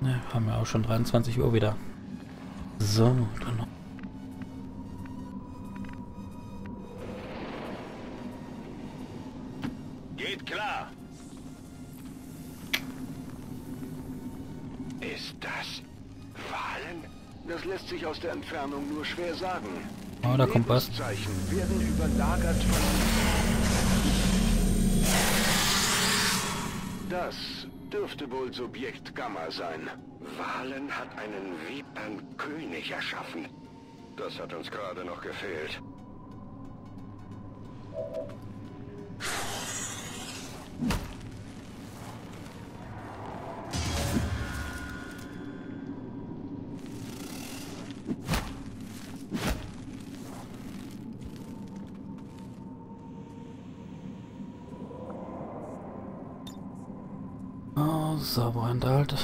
Ne, haben wir auch schon 23 Uhr wieder. So, dann noch. Geht klar. Ist das Vahlen? Das lässt sich aus der Entfernung nur schwer sagen. Oh, da kommt was. Lebenszeichen werden überlagert von... Das dürfte wohl Subjekt Gamma sein. Vahlen hat einen Vipernkönig erschaffen. Das hat uns gerade noch gefehlt. Sauber enthalten.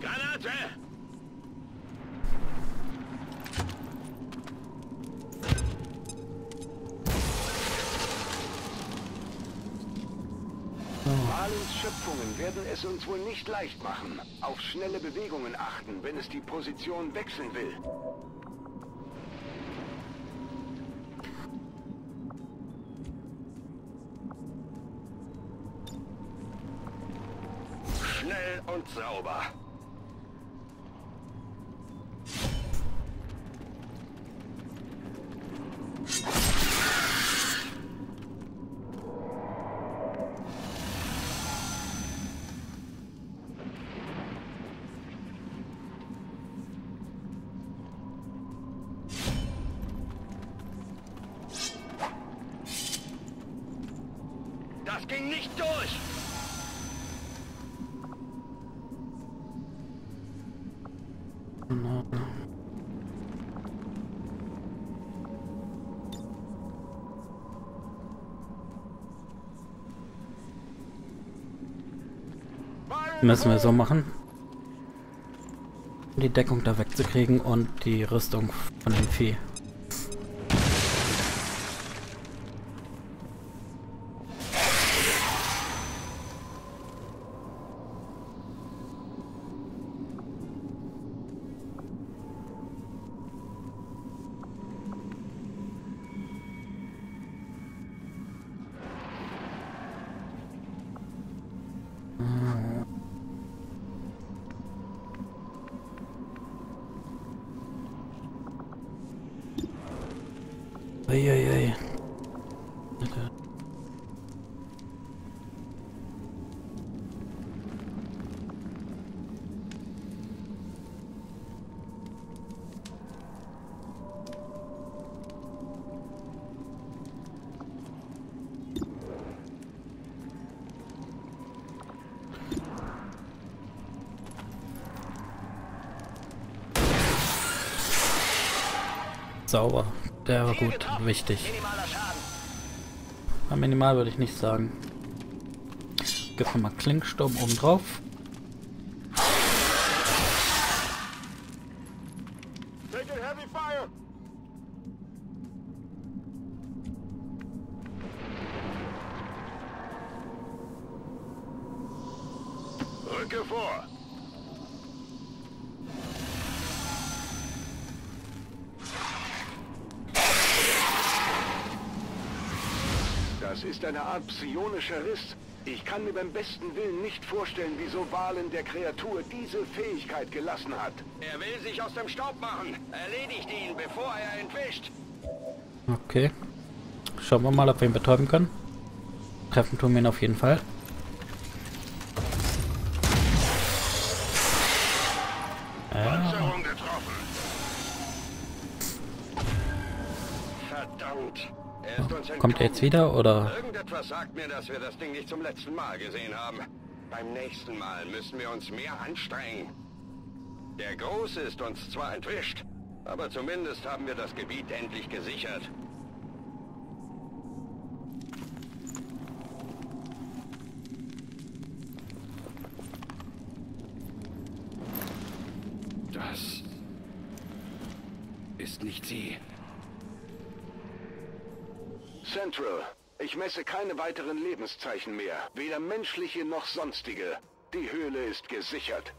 Granate! Valens Schöpfungen werden es uns wohl nicht leicht machen. Auf schnelle Bewegungen achten, wenn es die Position wechseln will. Und sauber. Das ging nicht durch. Müssen wir so machen, um die Deckung da wegzukriegen und die Rüstung von dem Vieh. Eieiei. Okay. Sauber. Der war gut, wichtig. Minimal würde ich nicht sagen. Gib mir mal Klinksturm oben drauf. Rücke vor. Das ist eine Art psionischer Riss. Ich kann mir beim besten Willen nicht vorstellen, wieso Vahlen der Kreatur diese Fähigkeit gelassen hat. Er will sich aus dem Staub machen. Erledigt ihn, bevor er entwischt. Okay. Schauen wir mal, ob wir ihn betäuben können. Treffen tun wir ihn auf jeden Fall. Panzerung getroffen. Verdammt. Kommt er jetzt wieder, oder? Irgendetwas sagt mir, dass wir das Ding nicht zum letzten Mal gesehen haben. Beim nächsten Mal müssen wir uns mehr anstrengen. Der Große ist uns zwar entwischt, aber zumindest haben wir das Gebiet endlich gesichert. Das ist nicht sie. Central, ich messe keine weiteren Lebenszeichen mehr, weder menschliche noch sonstige. Die Höhle ist gesichert.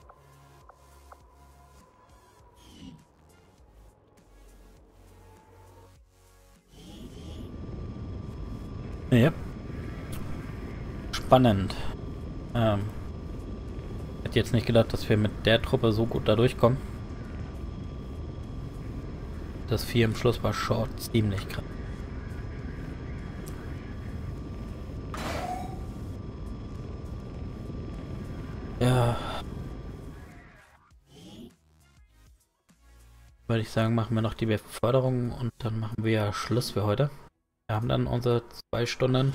Ja. Spannend. Hätte jetzt nicht gedacht, dass wir mit der Truppe so gut da durchkommen. Das Vieh im Schluss war short, ziemlich krass. Ja. Würde ich sagen, machen wir noch die Beförderung und dann machen wir Schluss für heute. Wir haben dann unsere 2 Stunden.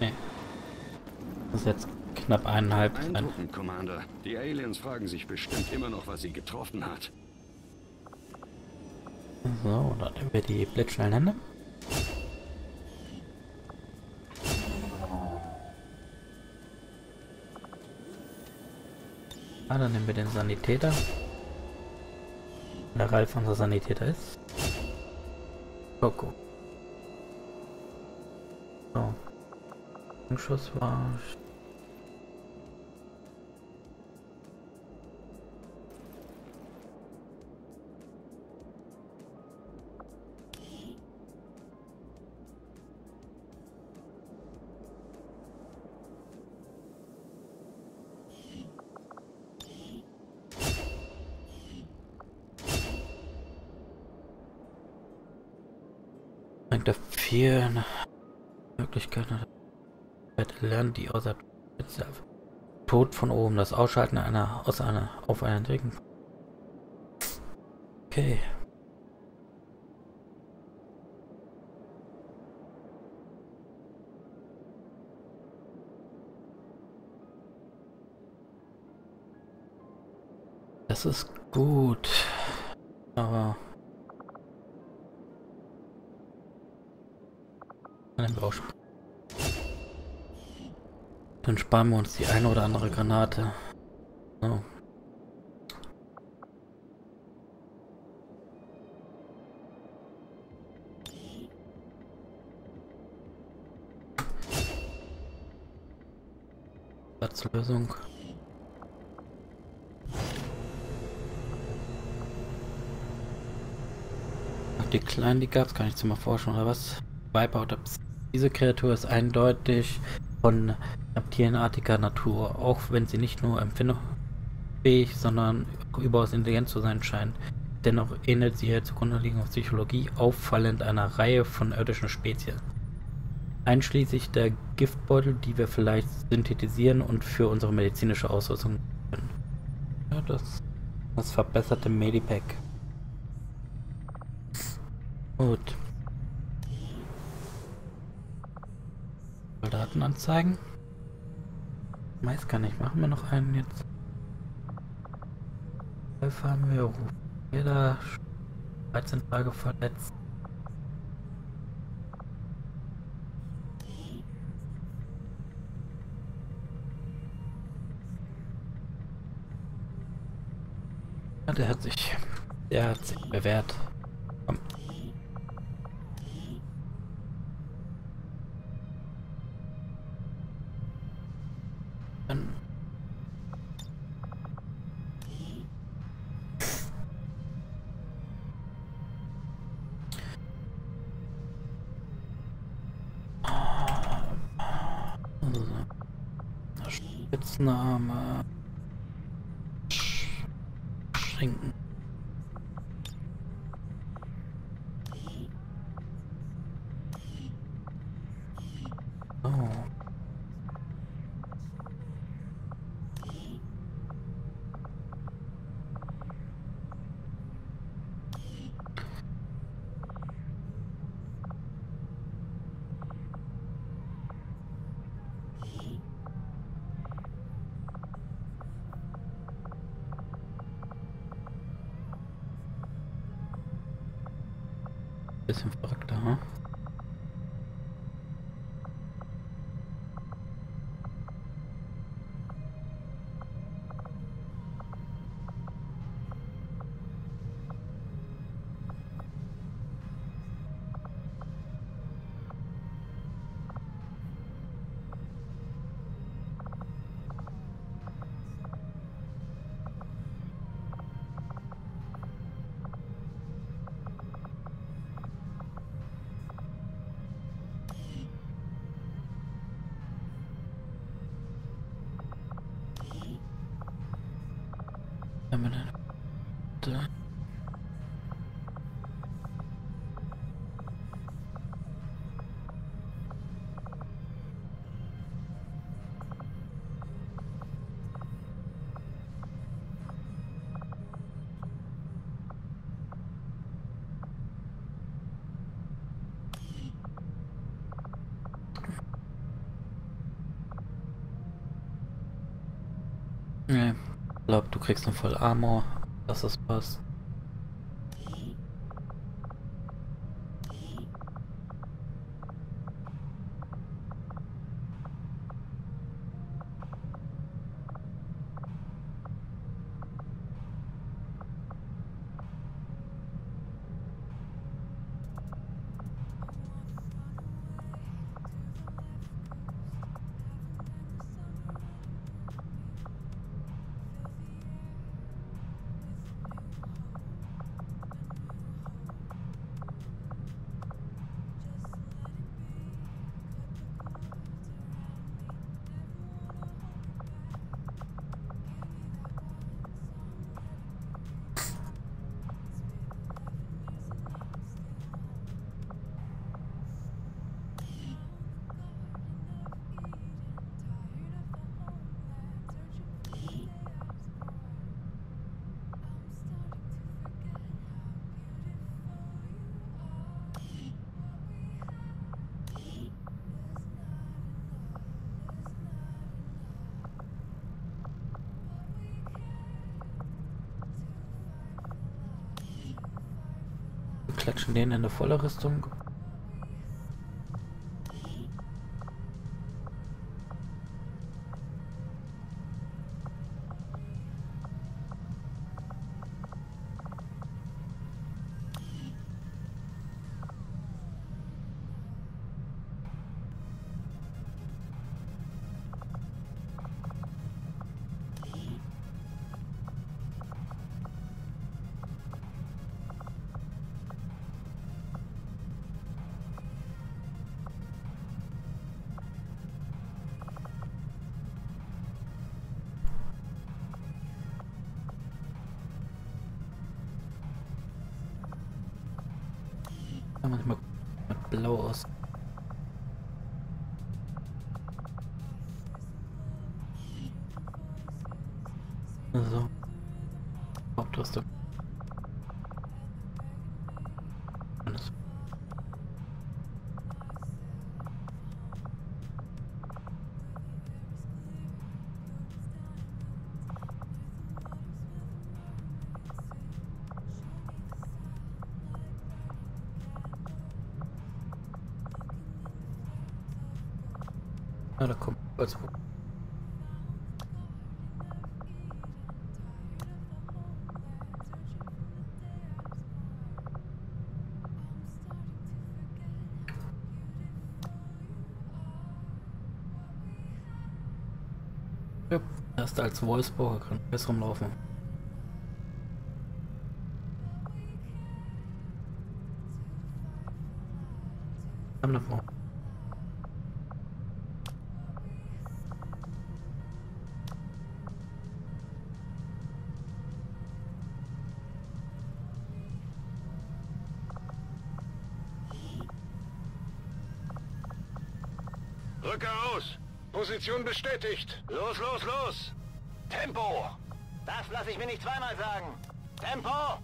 Nee. Das ist jetzt knapp 1,5. Eindruckend, Commander. Die Aliens fragen sich bestimmt immer noch, was sie getroffen hat. So, dann nehmen wir die blitzschnellen Hände. Ah, dann nehmen wir den Sanitäter. Der Ralf unser Sanitäter ist. Coco. So. Ein Schuss war... Da viele Möglichkeiten lernen, die außerhalb der Tod von oben, das Ausschalten auf einer Entwicklung. Okay. Das ist gut, aber dann sparen wir uns die eine oder andere Granate. So. Platzlösung. Ach, die kleinen, die gab's, kann ich zu mal forschen oder was? Viper oder Psy. Diese Kreatur ist eindeutig von reptilienartiger Natur, auch wenn sie nicht nur Empfindung fähig, sondern überaus intelligent zu sein scheint. Dennoch ähnelt sie ihrer zugrunde liegenden Psychologie auffallend einer Reihe von irdischen Spezien. Einschließlich der Giftbeutel, die wir vielleicht synthetisieren und für unsere medizinische Ausrüstung können. Ja, das verbesserte Medipack. Gut. Soldaten anzeigen. Weiß gar nicht. Machen wir noch einen jetzt. Fahren wir Ruf. Jeder 13 Tage verletzt. Ja, der hat sich bewährt. Komm. Spitzname Schinken. Oh. Bisschen verrückter, hm? Nee, ich glaube, du kriegst noch voll Armor, dass das passt. Klatschen den in eine volle Rüstung. Ja, manchmal blau aus. So. Haupttaste. Na, da kommt was. Ja, erst als Wolfsburger kann besser rumlaufen. Haben wir vor. Position bestätigt. Los, los, los. Tempo. Das lasse ich mir nicht zweimal sagen. Tempo.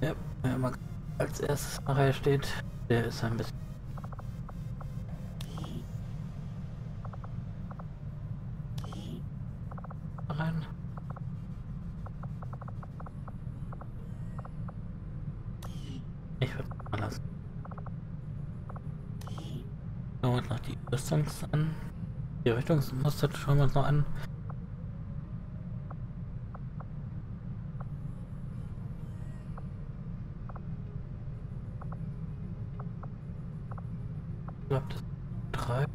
Ja, wenn man als erstes nachher steht, der ist ein bisschen... an. Die Richtungsmuster schauen wir uns noch an. Ich glaube, das sind 3.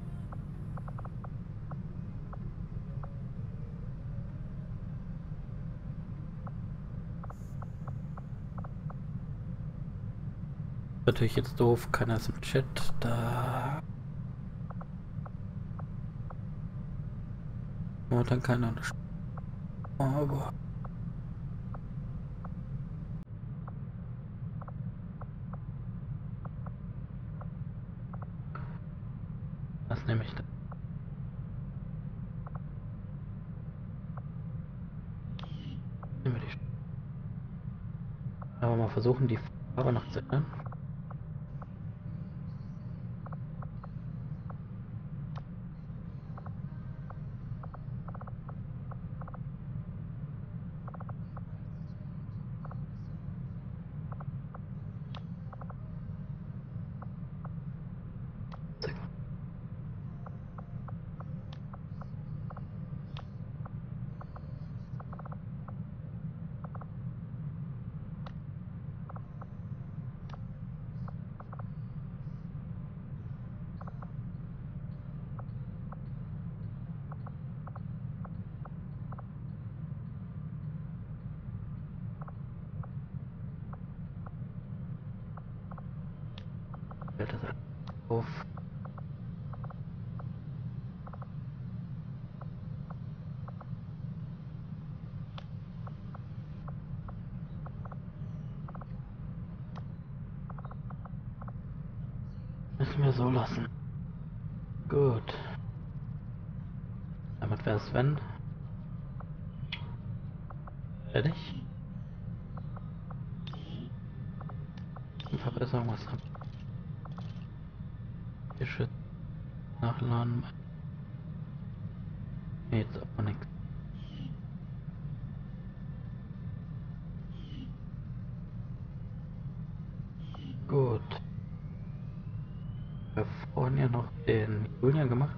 Natürlich jetzt doof, keiner ist im Chat da. Dann keiner. Aber das nehme ich da. Nehmen wir die. Aber mal versuchen, die Farbe noch zu ändern. Müssen wir so lassen. Gut. Damit wäre Sven fertig. Und Verbesserung, was haben wir? Geschützt. Nachladen. Nee, jetzt aber nichts. Gut. Wir haben vorhin ja noch den Julian gemacht.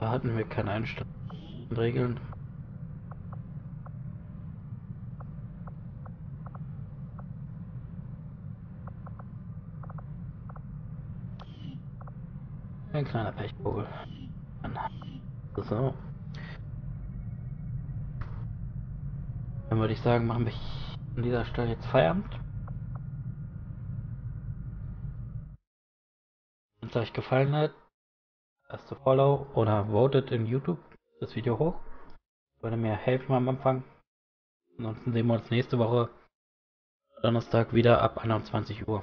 Da hatten wir keine Einstellungsregeln. Ein kleiner Pechvogel. So. Dann würde ich sagen, machen wir an dieser Stelle jetzt Feierabend. Wenn es euch gefallen hat, lasst ein Follow oder votet in YouTube das Video hoch. Würde mir helfen am Anfang. Ansonsten sehen wir uns nächste Woche Donnerstag wieder ab 21 Uhr.